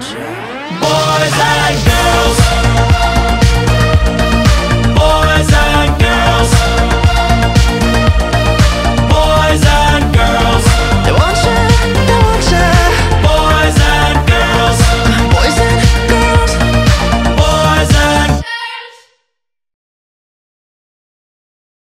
Boys and